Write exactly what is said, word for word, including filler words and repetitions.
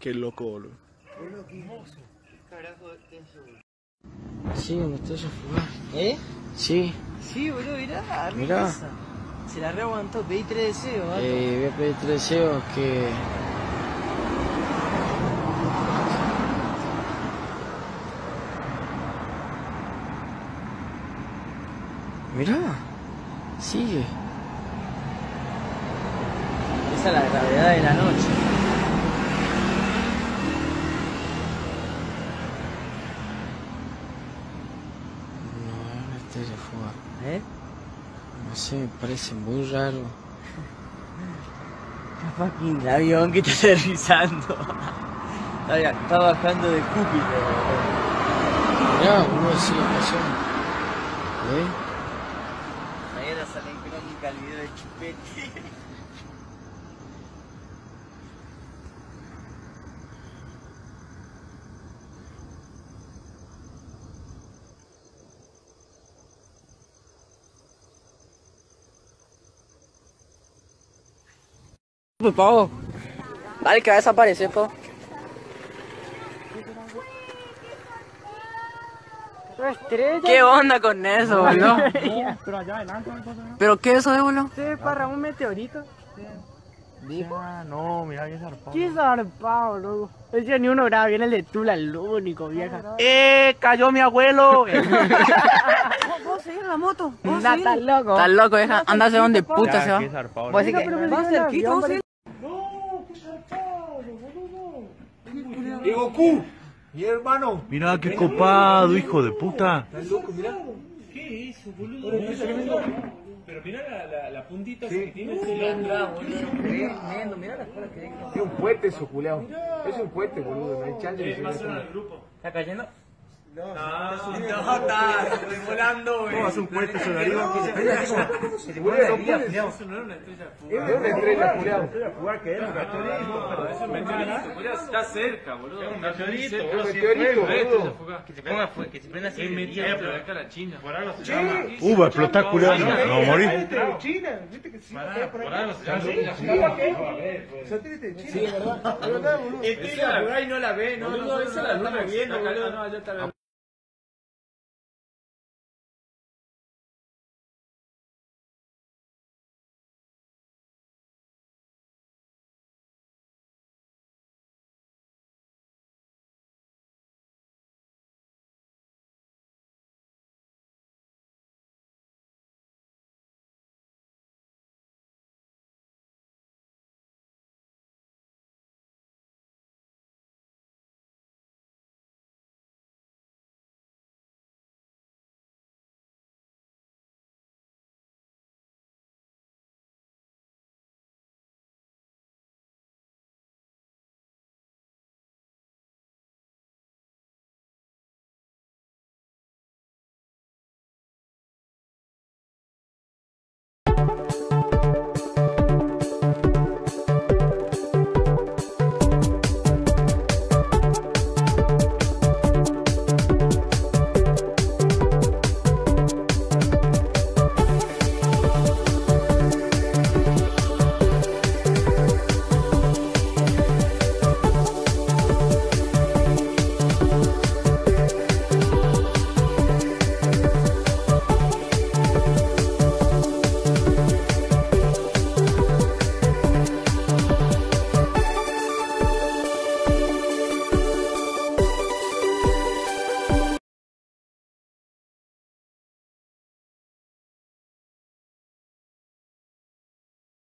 Qué loco, boludo. Boludo, qué hermoso. Carajo, eso, boludo. Sí, me estoy a fugar. ¿Eh? Sí. Sí, boludo, mirá, mirá. Riqueza. Se la reaguantó, pedí tres deseos, ¿vale? Eh, voy a pedir tres deseos que... Mirá, sigue. Esa es la gravedad de la noche. No, una estrella fugaz. ¿Eh? No sé, me parece muy raro. Está fucking avión que está aterrizando. Está, está bajando de Júpiter. Mirá, uno sí lo pasó. ¿Eh? A la económica el video de Chupete. Pues pavo, dale que va a desaparecer, pavo. ¿Qué onda con eso, boludo? Pero allá adelante, ¿pero qué eso es, boludo? Se parra un meteorito. ¿Dijo? Ah, no, mirá que zarpado. Qué zarpado, loco. Ese ni uno graba bien el de Tula, el único, vieja. ¡Eh! ¡Cayó mi abuelo! ¿Vos seguís en la moto? Nah, estás loco. Estás loco, vieja. Andás de donde puta se va. Vos sí que... ¿Vas cerquita? No, qué zarpado, boludo. ¡Y Goku! Mi hermano. Mirá qué copado, hijo de puta. ¿Estás loco? Mirá. ¿Qué es eso, boludo? Pero mirá la, la, la puntita sí. Que tiene ese lado, boludo. Mirá la cara que deja. Es un puente eso, culeado. Es un puente, boludo. No hay chance de que se vea. ¿Está cayendo? No, no, está volando, güey. No, es un puente eso de arriba. Se te vuelve la vida, eso no era una estrella fugaz. Es una estrella fugaz. Estrella fugaz que es un meteorito. Es un meteorito, está cerca, boludo. Es un meteorito, boludo. Es un meteorito, boludo. Que se ponga fuego, que se prenda así. Es meteorito, acá la China. Por algo se llama. Uva, explotá, culiao. No, morí. Satélite de China. ¿Viste que sí? Por algo se llama. Satélite de China. Sí, ¿verdad? Estrella fugaz y no la ve, no. Esa la estamos viendo, boludo. No, allá está la